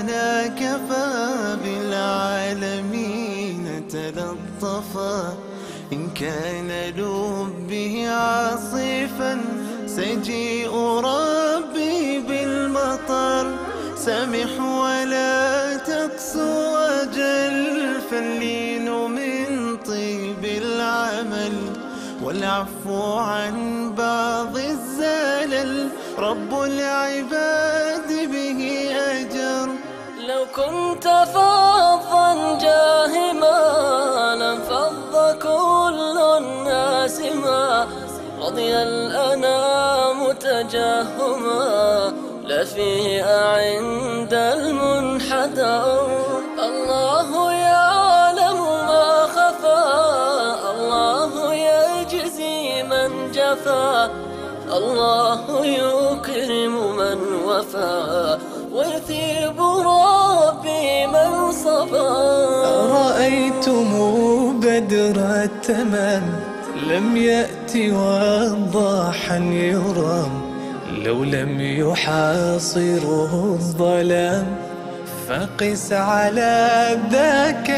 لنا كفى بالعالمين تلطفا، إن كان لبه عاصفا سجيء ربي بالمطر، سمح ولا تقسو أجل، فاللين من طيب العمل والعفو عن بعض الزلل، رب العباد به أجر. لو كنت فظا جاهما لانفض كل الناس ما رضي الأنام تجاهما، لفيء عند المنحدر. الله يعلم ما خفى، الله يجزي من جفا، الله يكرم من وفى، ويثيب ربي من صبا. أرأيتم بدر التمام لم يأت وضاحا يرام، لو لم يحاصره الظلام فقس على ذاك